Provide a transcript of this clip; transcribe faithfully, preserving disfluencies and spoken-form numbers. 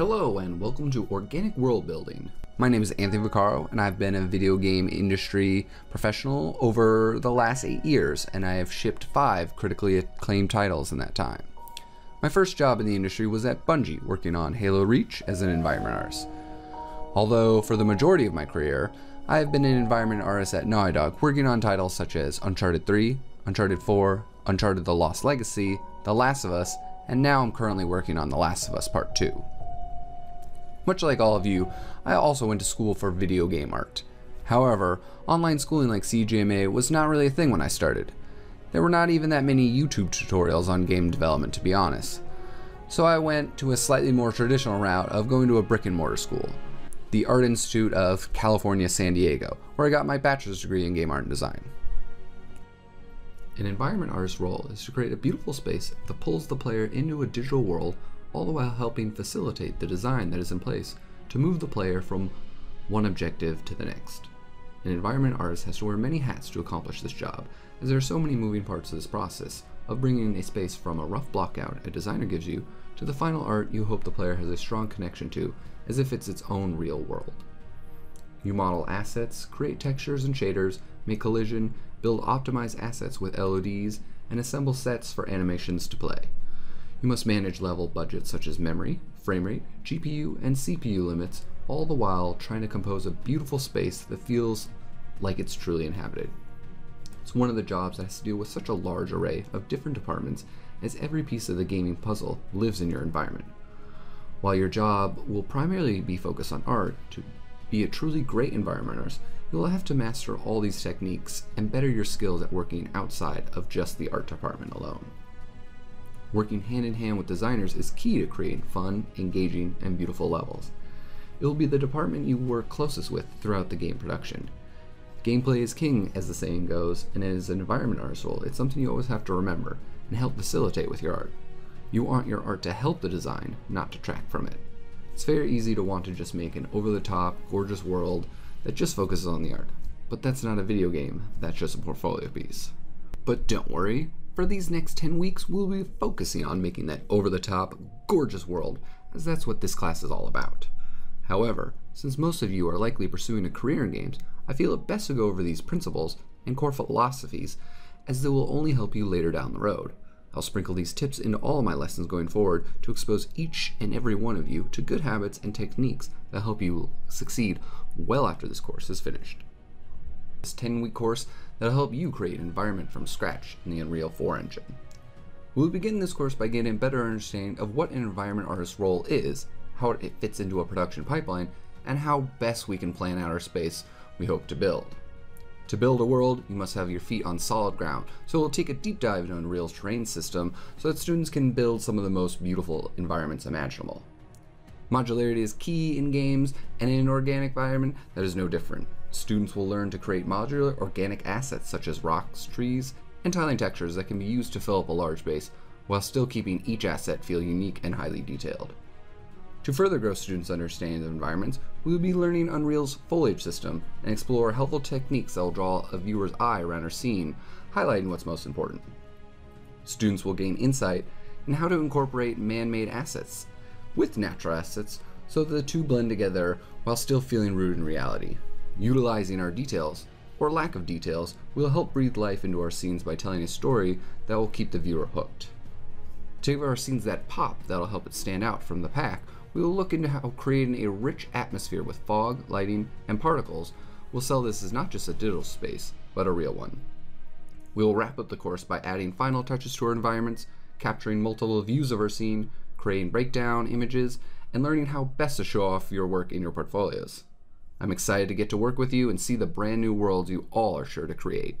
Hello and welcome to Organic World Building. My name is Anthony Vaccaro and I've been a video game industry professional over the last eight years and I have shipped five critically acclaimed titles in that time. My first job in the industry was at Bungie working on Halo Reach as an environment artist. Although for the majority of my career, I have been an environment artist at Naughty Dog working on titles such as Uncharted three, Uncharted four, Uncharted The Lost Legacy, The Last of Us, and now I'm currently working on The Last of Us Part two. Much like all of you, I also went to school for video game art. However, online schooling like C G M A was not really a thing when I started. There were not even that many YouTube tutorials on game development, to be honest. So I went to a slightly more traditional route of going to a brick and mortar school, the Art Institute of California San Diego, where I got my bachelor's degree in game art and design. An environment artist's role is to create a beautiful space that pulls the player into a digital world, all the while helping facilitate the design that is in place to move the player from one objective to the next. An environment artist has to wear many hats to accomplish this job, as there are so many moving parts to this process of bringing a space from a rough blockout a designer gives you to the final art you hope the player has a strong connection to, as if it's its own real world. You model assets, create textures and shaders, make collision, build optimized assets with L O Ds, and assemble sets for animations to play. You must manage level budgets such as memory, frame rate, G P U, and C P U limits, all the while trying to compose a beautiful space that feels like it's truly inhabited. It's one of the jobs that has to deal with such a large array of different departments, as every piece of the gaming puzzle lives in your environment. While your job will primarily be focused on art, to be a truly great environment artist, you will have to master all these techniques and better your skills at working outside of just the art department alone. Working hand-in-hand with designers is key to creating fun, engaging, and beautiful levels. It will be the department you work closest with throughout the game production. Gameplay is king, as the saying goes, and as an environment artist, it's something you always have to remember and help facilitate with your art. You want your art to help the design, not detract from it. It's very easy to want to just make an over-the-top, gorgeous world that just focuses on the art, but that's not a video game, that's just a portfolio piece. But don't worry. For these next ten weeks, we'll be focusing on making that over-the-top, gorgeous world, as that's what this class is all about. However, since most of you are likely pursuing a career in games, I feel it best to go over these principles and core philosophies, as they will only help you later down the road. I'll sprinkle these tips into all my lessons going forward to expose each and every one of you to good habits and techniques that help you succeed well after this course is finished. This ten-week course that'll help you create an environment from scratch in the Unreal four engine. We'll begin this course by getting a better understanding of what an environment artist's role is, how it fits into a production pipeline, and how best we can plan out our space we hope to build. To build a world, you must have your feet on solid ground, so we'll take a deep dive into Unreal's terrain system so that students can build some of the most beautiful environments imaginable. Modularity is key in games, and in an organic environment, that is no different. Students will learn to create modular organic assets such as rocks, trees, and tiling textures that can be used to fill up a large base, while still keeping each asset feel unique and highly detailed. To further grow students' understanding of environments, we will be learning Unreal's foliage system and explore helpful techniques that will draw a viewer's eye around our scene, highlighting what's most important. Students will gain insight in how to incorporate man-made assets with natural assets so that the two blend together while still feeling rooted in reality. Utilizing our details, or lack of details, will help breathe life into our scenes by telling a story that will keep the viewer hooked. To give our scenes that pop that will help it stand out from the pack, we will look into how creating a rich atmosphere with fog, lighting, and particles will sell this as not just a digital space, but a real one. We will wrap up the course by adding final touches to our environments, capturing multiple views of our scene, creating breakdown images, and learning how best to show off your work in your portfolios. I'm excited to get to work with you and see the brand new worlds you all are sure to create.